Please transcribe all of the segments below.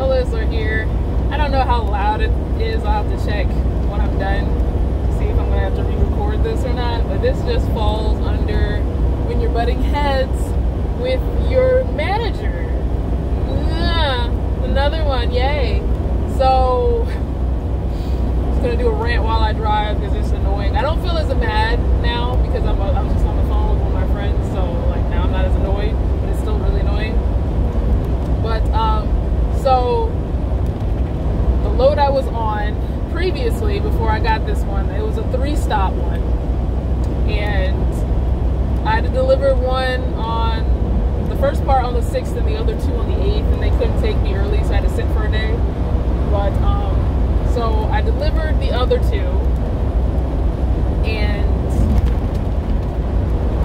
a Whistler here. I don't know how loud it is. I'll have to check when I'm done to see if I'm going to have to re-record this or not. But this just falls under when you're butting heads with your manager. Another one, yay. So I'm just going to do a rant while I drive because it's annoying. I don't feel as mad now because I was just on the phone with one of my friends. So like now I'm not as annoyed, but it's still really annoying. But so the load I was on previously before I got this one, it was a 3-stop one. And I had to deliver one on the first part on the 6th and the other two on the 8th, and they couldn't take me early, so I had to sit for a day. But so I delivered the other two, and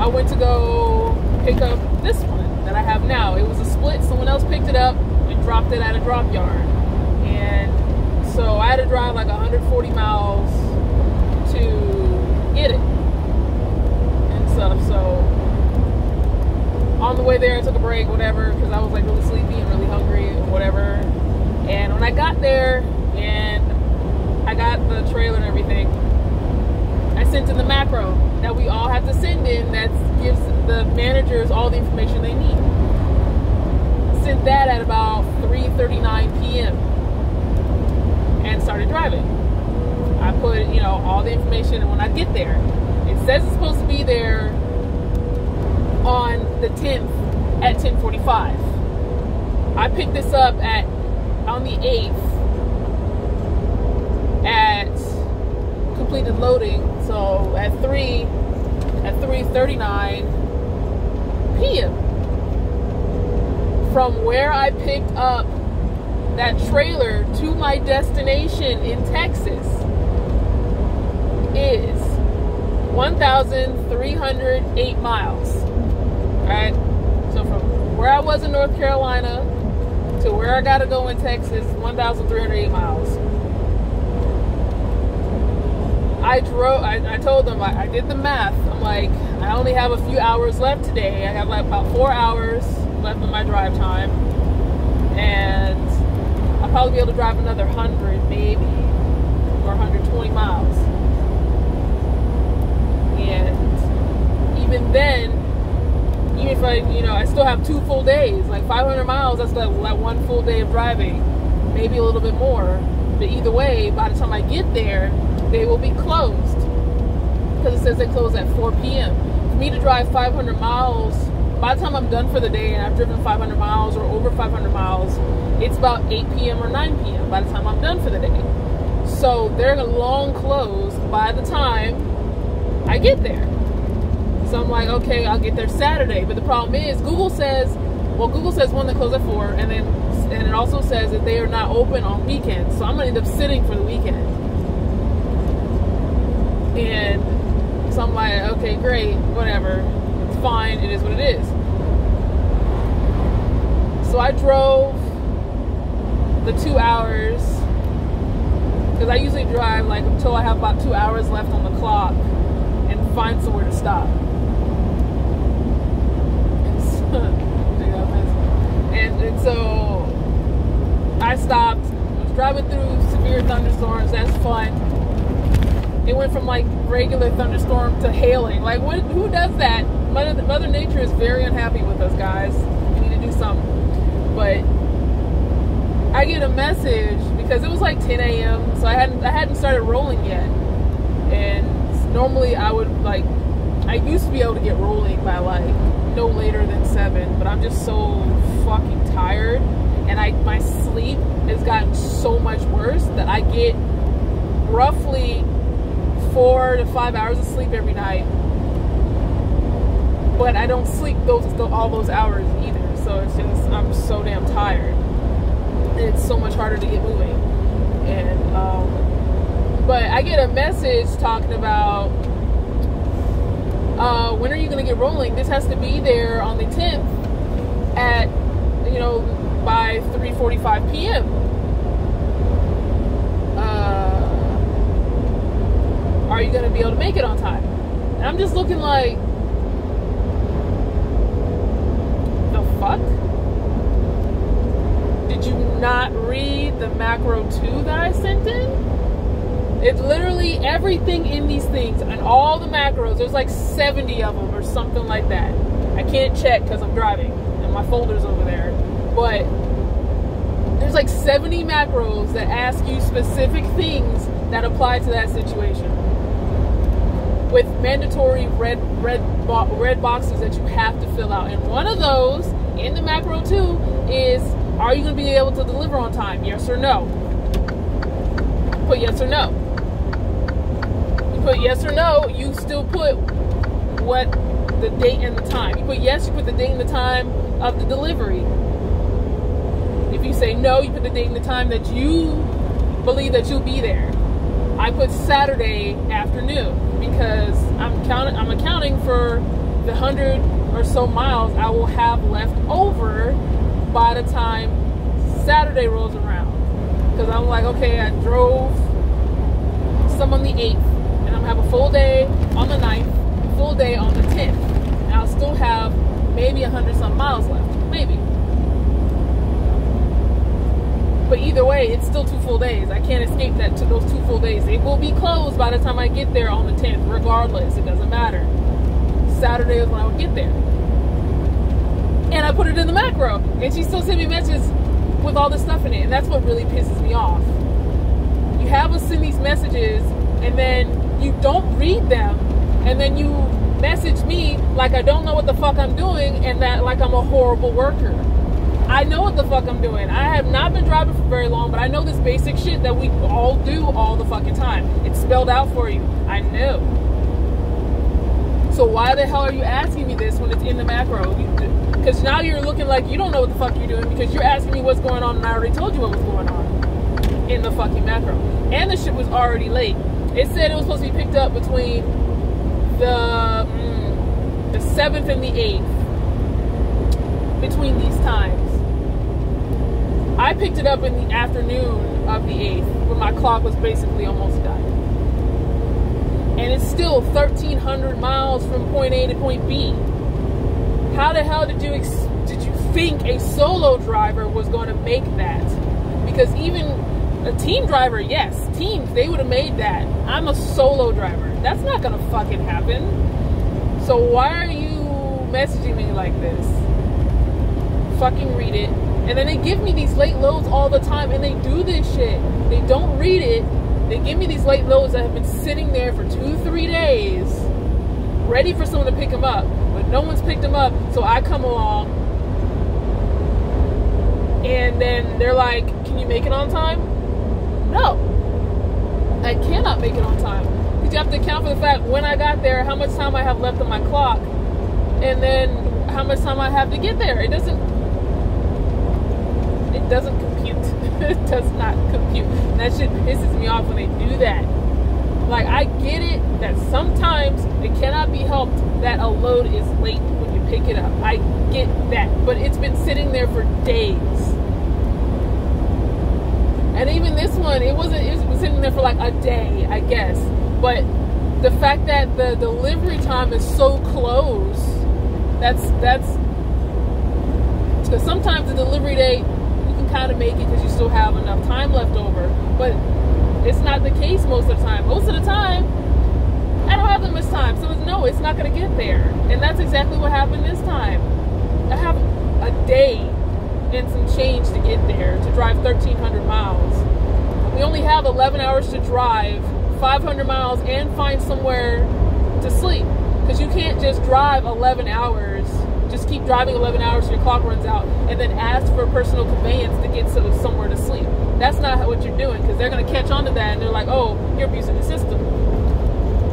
I went to go pick up this one that I have now. It was a split. Someone else picked it up and dropped it at a drop yard. And so I had to drive like 140 miles to get it. And so on the way there, I took a break, whatever, because I was like really sleepy and really hungry or whatever. And when I got there and I got the trailer and everything, I sent in the macro that we all have to send in that gives the managers all the information they need. Sent that at about 3:39 p.m. and started driving. I put, you know, all the information, and when I get there, it says it's supposed to be there on the 10th at 10:45. I picked this up on the 8th at completed loading, so at 3:39 p.m. From where I picked up that trailer to my destination in Texas is 1,308 miles. Alright? So from where I was in North Carolina to where I gotta go in Texas, 1,308 miles. I told them, I did the math. I'm like, I only have a few hours left today. I have like about 4 hours left in my drive time, and I'll probably be able to drive another 100 maybe, or 120 miles. And even then, even if I, you know, I still have 2 full days, like 500 miles, that's like 1 full day of driving, maybe a little bit more. But either way, by the time I get there, they will be closed, because it says they close at 4 p.m. For me to drive 500 miles, by the time I'm done for the day and I've driven 500 miles or over 500 miles, it's about 8 p.m. or 9 p.m. by the time I'm done for the day. So they're long closed by the time I get there. So I'm like, okay, I'll get there Saturday. But the problem is Google says one, they close at 4, and it also says that they are not open on weekends. So I'm going to end up sitting for the weekend. And so I'm like, okay, great, whatever. Fine, it is what it is. So I drove the 2 hours, because I usually drive like until I have about 2 hours left on the clock and find somewhere to stop. And so I stopped. I was driving through severe thunderstorms. That's fun. It went from like regular thunderstorm to hailing. Like, what? Who does that? Mother Nature is very unhappy with us, guys. We need to do something. But I get a message because it was like 10 a.m. so I hadn't started rolling yet. And normally I used to be able to get rolling by like no later than 7, but I'm just so fucking tired, and my sleep has gotten so much worse that I get roughly 4 to 5 hours of sleep every night. But I don't sleep all those hours either, so it's just, I'm so damn tired. And it's so much harder to get moving. And but I get a message talking about when are you gonna get rolling? This has to be there on the 10th at, you know, by 3:45 p.m. Are you gonna be able to make it on time? And I'm just looking like, fuck? Did you not read the macro 2 that I sent in? It's literally everything in these things and all the macros. There's like 70 of them or something like that. I can't check because I'm driving and my folder's over there. But there's like 70 macros that ask you specific things that apply to that situation, with mandatory red boxes that you have to fill out. And one of those in the macro 2 is, are you going to be able to deliver on time? Yes or no? Put yes or no. You put yes or no, you still put what the date and the time. You put yes, you put the date and the time of the delivery. If you say no, you put the date and the time that you believe that you'll be there. I put Saturday afternoon because I'm accounting for the 100 or so miles I will have left over by the time Saturday rolls around. Because I'm like, okay, I drove some on the 8th, and I'm gonna have a full day on the 9th, full day on the 10th, and I'll still have maybe 100 some miles left, maybe. But either way, it's still 2 full days. I can't escape that to those 2 full days. They will be closed by the time I get there on the 10th, regardless. It doesn't matter. Saturday is when I would get there. And I put it in the macro. And she still sent me messages with all this stuff in it. And that's what really pisses me off. You have us send these messages, and then you don't read them. And then you message me like I don't know what the fuck I'm doing and that like I'm a horrible worker. I know what the fuck I'm doing. I have not been driving for very long, but I know this basic shit that we all do all the fucking time. It's spelled out for you. I know. So why the hell are you asking me this when it's in the macro? Because now you're looking like you don't know what the fuck you're doing because you're asking me what's going on and I already told you what was going on in the fucking macro. And the shit was already late. It said it was supposed to be picked up between the 7th and the 8th. Between these times. I picked it up in the afternoon of the 8th when my clock was basically almost done. And it's still 1,300 miles from point A to point B. How the hell did you think a solo driver was going to make that? Because even a team driver, yes, teams, they would have made that. I'm a solo driver. That's not going to fucking happen. So why are you messaging me like this? Fucking read it. And then they give me these late loads all the time, and they do this shit. They don't read it. They give me these late loads that have been sitting there for 2-3 days, ready for someone to pick them up, but no one's picked them up. So I come along, and then they're like, "Can you make it on time?" No, I cannot make it on time. Because you have to account for the fact when I got there, how much time I have left on my clock, and then how much time I have to get there. It doesn't compute. It does not compute. And that shit pisses me off when they do that. Like, I get it that sometimes it cannot be helped that a load is late when you pick it up. I get that. But it's been sitting there for days. And even this one, it was sitting there for like a day, I guess. But the fact that the delivery time is so close, that's because sometimes the delivery date kind of make it because you still have enough time left over, but it's not the case most of the time. Most of the time I don't have that much time, so it's not going to get there. And that's exactly what happened this time. I have a day and some change to get there, to drive 1,300 miles. We only have 11 hours to drive 500 miles and find somewhere to sleep, because you can't just drive 11 hours just keep driving 11 hours so your clock runs out and then ask for personal conveyance to get to somewhere to sleep. That's not what you're doing, because they're going to catch on to that and they're like, oh, you're abusing the system.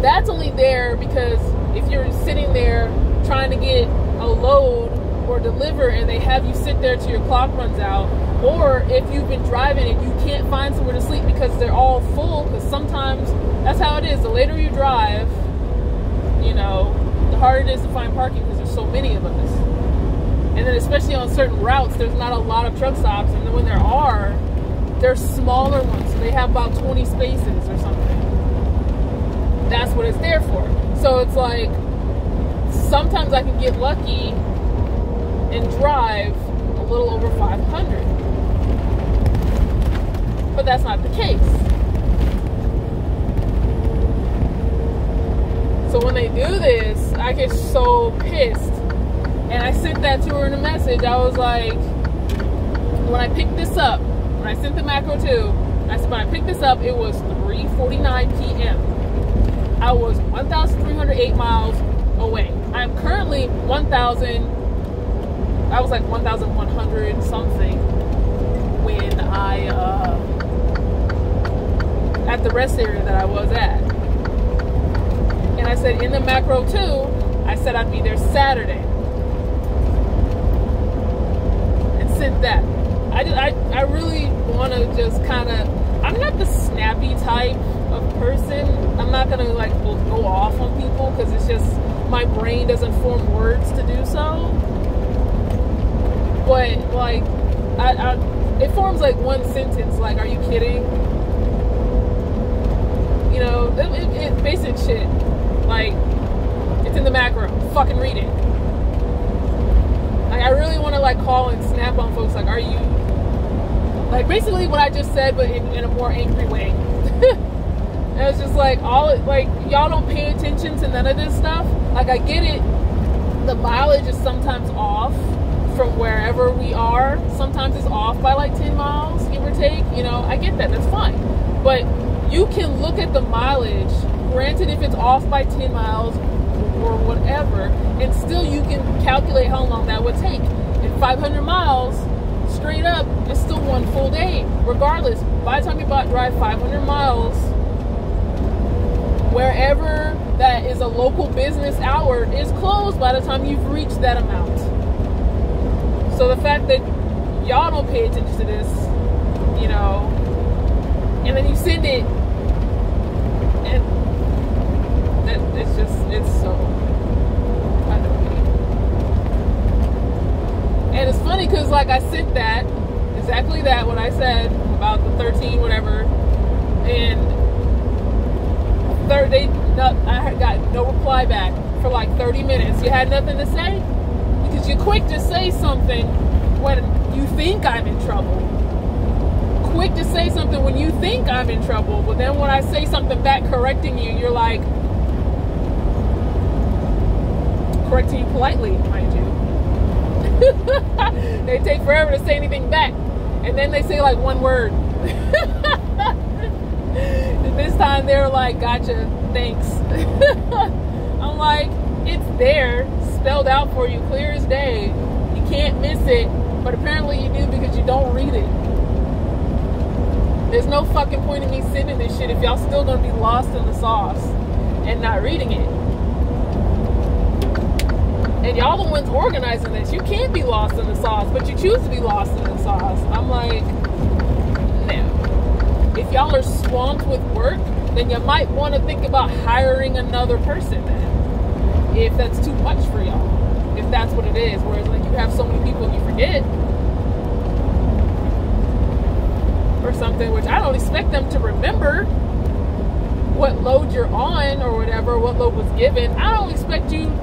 That's only there because if you're sitting there trying to get a load or deliver and they have you sit there till your clock runs out, or if you've been driving and you can't find somewhere to sleep because they're all full, because sometimes that's how it is. The later you drive, you know, the harder it is to find parking because there's so many of us. And then especially on certain routes, there's not a lot of truck stops. And then when there are, they're smaller ones. So they have about 20 spaces or something. That's what it's there for. So it's like, sometimes I can get lucky and drive a little over 500. but that's not the case. So when they do this, I get so pissed. And I sent that to her in a message. I was like, when I picked this up, when I sent the macro too, I said when I picked this up, it was 3:49 p.m. I was 1,308 miles away. I'm currently 1,100 something when I, at the rest area that I was at. And I said in the macro too, I said I'd be there Saturday. Sent that. I really want to just kind of, I'm not the snappy type of person. I'm not going to like go off on people because it's just, my brain doesn't form words to do so. But like, it forms like one sentence, like, are you kidding? You know, it basic shit. Like, it's in the macro. Fucking read it. Like, I really want to like call and snap on folks, like, are you, like, basically what I just said, but in a more angry way. And it's just like, y'all don't pay attention to none of this stuff. Like, I get it, the mileage is sometimes off from wherever we are. Sometimes it's off by like 10 miles, give or take, you know, I get that, that's fine. But you can look at the mileage, granted if it's off by 10 miles, or whatever, and still you can calculate how long that would take. And 500 miles straight up is still one full day. Regardless, by the time you drive 500 miles, wherever that is a local business hour is closed by the time you've reached that amount. So the fact that y'all don't pay attention to this, you know, and then you send it, and it's just, it's so annoying. And it's funny because, like, I sent that, exactly that, what I said about the 13, whatever, and I got no reply back for like 30 minutes. You had nothing to say? Because you're quick to say something when you think I'm in trouble. Quick to say something when you think I'm in trouble, but then when I say something back correcting you, you're like, correcting you politely, mind you. They take forever to say anything back, and then they say like one word. And this time they're like, gotcha, thanks. I'm like, it's there, spelled out for you, clear as day. You can't miss it, but apparently you do because you don't read it. There's no fucking point in me sending this shit if y'all still gonna be lost in the sauce and not reading it. And y'all the ones organizing this. You can't be lost in the sauce, but you choose to be lost in the sauce. I'm like, no. If y'all are swamped with work, then you might want to think about hiring another person then. If that's too much for y'all. If that's what it is. Whereas like you have so many people you forget. Or something, which I don't expect them to remember what load you're on or whatever, what load was given. I don't expect them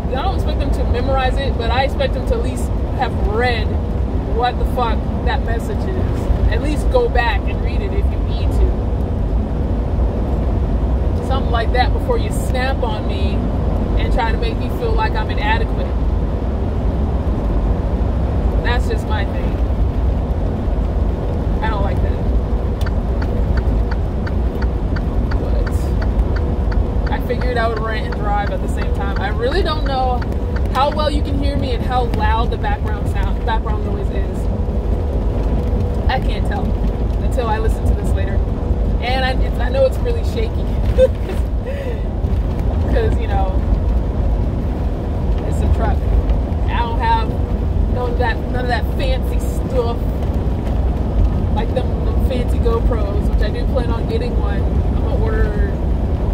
to memorize it, but I expect them to at least have read what the fuck that message is. At least go back and read it if you need to. Something like that before you snap on me and try to make me feel like I'm inadequate. That's just my thing. I don't like that. Figured I would rant and drive at the same time. I really don't know how well you can hear me and how loud the background noise is. I can't tell until I listen to this later. And I know it's really shaky because you know it's a truck. I don't have none of that fancy stuff like them fancy GoPros, which I do plan on getting one. I'm gonna order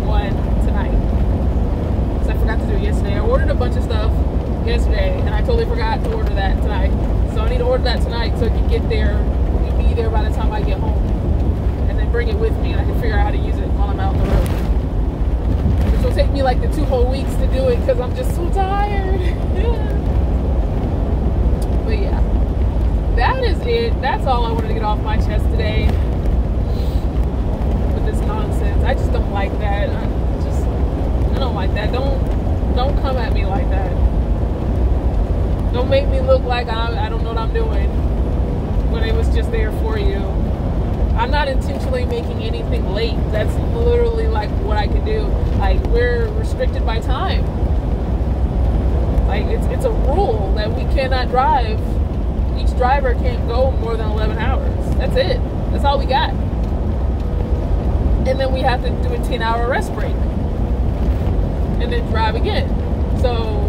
one tonight because I forgot to do it yesterday. I ordered a bunch of stuff yesterday and I totally forgot to order that tonight, so I need to order that tonight so it can get there and be there by the time I get home, and then bring it with me and I can figure out how to use it while I'm out on the road, which will take me like the 2 whole weeks to do it because I'm just so tired. But yeah, that is it. That's all I wanted to get off my chest today. nonsense. I just don't like that. I don't like that. Don't come at me like that. Don't make me look like I don't know what I'm doing when it was just there for you. I'm not intentionally making anything late. That's literally like what I can do. Like, we're restricted by time. Like, it's a rule that we cannot drive. Each driver can't go more than 11 hours. That's it. That's all we got. And then we have to do a 10-hour rest break. And then drive again. So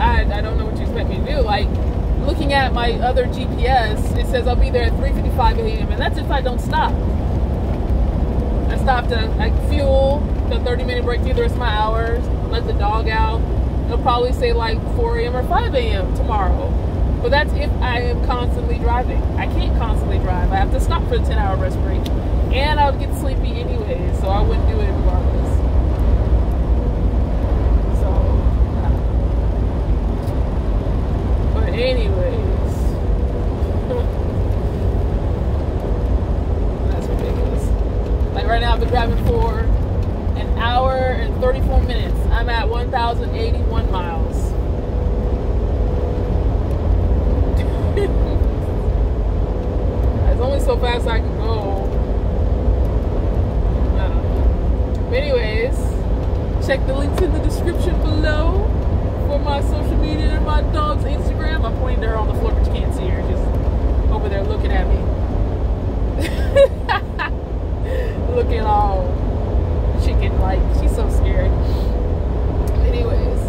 I don't know what you expect me to do. Like, looking at my other GPS, it says I'll be there at 3:55 a.m. and that's if I don't stop. I stop to like fuel, the 30-minute break, either it's my hours, let the dog out. It'll probably say like 4 a.m. or 5 a.m. tomorrow. But that's if I am constantly driving. I can't constantly drive. I have to stop for the 10-hour rest break. And I would get sleepy anyway, so I wouldn't do it regardless. So, but anyways, that's ridiculous. Like right now, I've been driving for an hour and 34 minutes. I'm at 1,081 miles. That's only so fast I can go. Anyways, check the links in the description below for my social media and my dog's Instagram. I'm pointing her on the floor, but you can't see her. Just over there looking at me. Looking all chicken-like. She's so scary. Anyways.